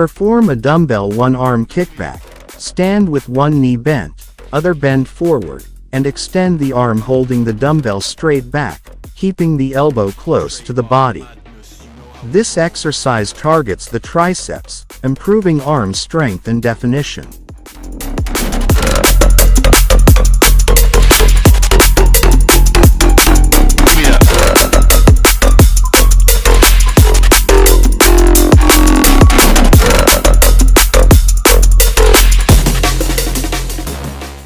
Perform a dumbbell one-arm kickback. Stand with one knee bent, other bent forward, and extend the arm holding the dumbbell straight back, keeping the elbow close to the body. This exercise targets the triceps, improving arm strength and definition.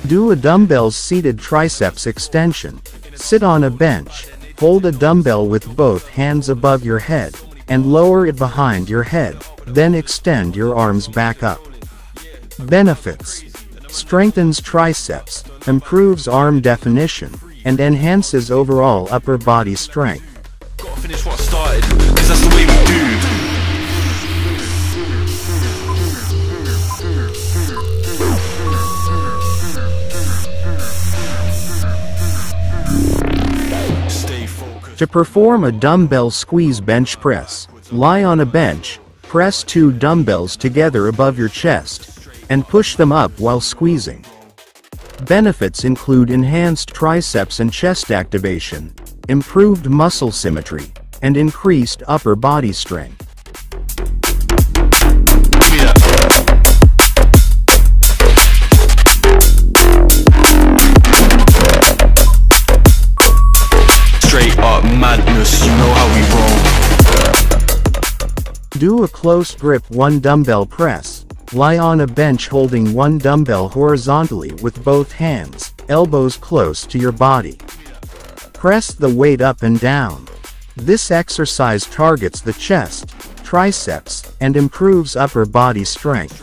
Do a dumbbell seated triceps extension. Sit on a bench, hold a dumbbell with both hands above your head, and lower it behind your head, then extend your arms back up. Benefits: strengthens triceps, improves arm definition, and enhances overall upper body strength. Gotta finish what I started, 'cause that's the way we do. To perform a dumbbell squeeze bench press, lie on a bench, press two dumbbells together above your chest, and push them up while squeezing. Benefits include enhanced triceps and chest activation, improved muscle symmetry, and increased upper body strength. Madness, you know how we roll. Do a close grip one dumbbell press. Lie on a bench holding one dumbbell horizontally with both hands, elbows close to your body. Press the weight up and down. This exercise targets the chest, triceps, and improves upper body strength.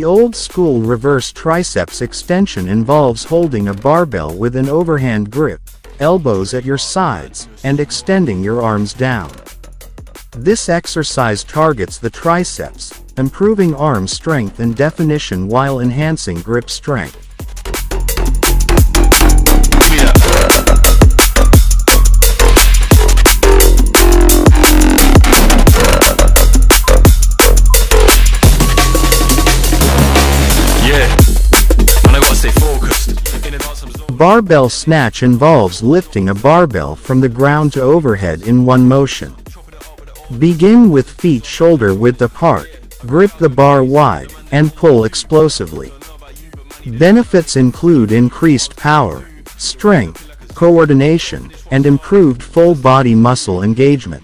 The old-school reverse triceps extension involves holding a barbell with an overhand grip, elbows at your sides, and extending your arms down. This exercise targets the triceps, improving arm strength and definition while enhancing grip strength. Barbell snatch involves lifting a barbell from the ground to overhead in one motion. Begin with feet shoulder width apart, grip the bar wide, and pull explosively. Benefits include increased power, strength, coordination, and improved full body muscle engagement.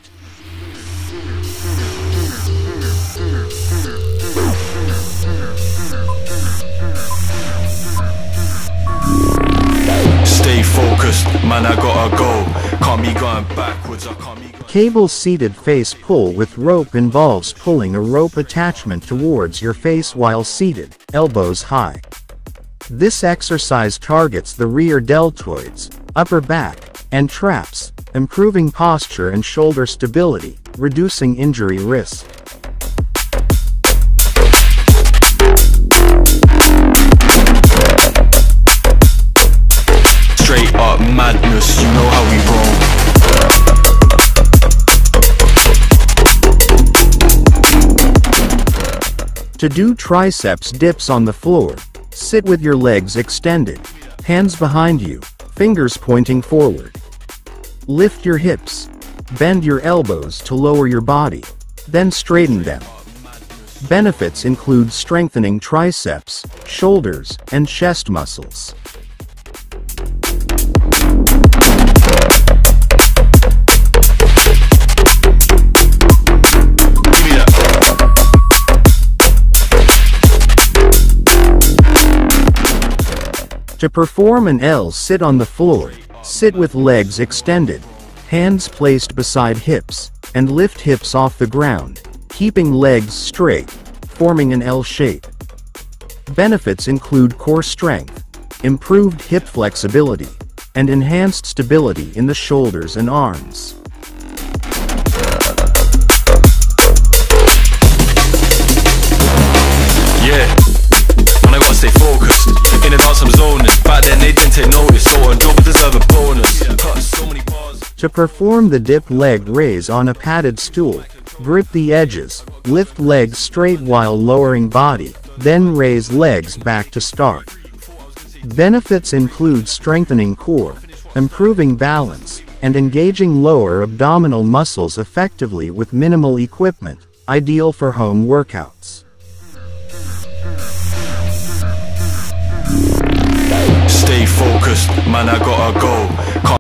Man, I gotta go. Can't be going backwards, I can't be going. Cable seated face pull with rope involves pulling a rope attachment towards your face while seated, elbows high. This exercise targets the rear deltoids, upper back, and traps, improving posture and shoulder stability, reducing injury risk. Madness, you know how we roll. To do triceps dips on the floor, sit with your legs extended, hands behind you, fingers pointing forward. Lift your hips, bend your elbows to lower your body, then straighten them. Benefits include strengthening triceps, shoulders, and chest muscles. To perform an L sit on the floor, sit with legs extended, hands placed beside hips, and lift hips off the ground, keeping legs straight, forming an L shape. Benefits include core strength, improved hip flexibility, and enhanced stability in the shoulders and arms. To perform the dip leg raise on a padded stool, grip the edges, lift legs straight while lowering body, then raise legs back to start. Benefits include strengthening core, improving balance, and engaging lower abdominal muscles effectively with minimal equipment, ideal for home workouts. Stay focused, man, I gotta go.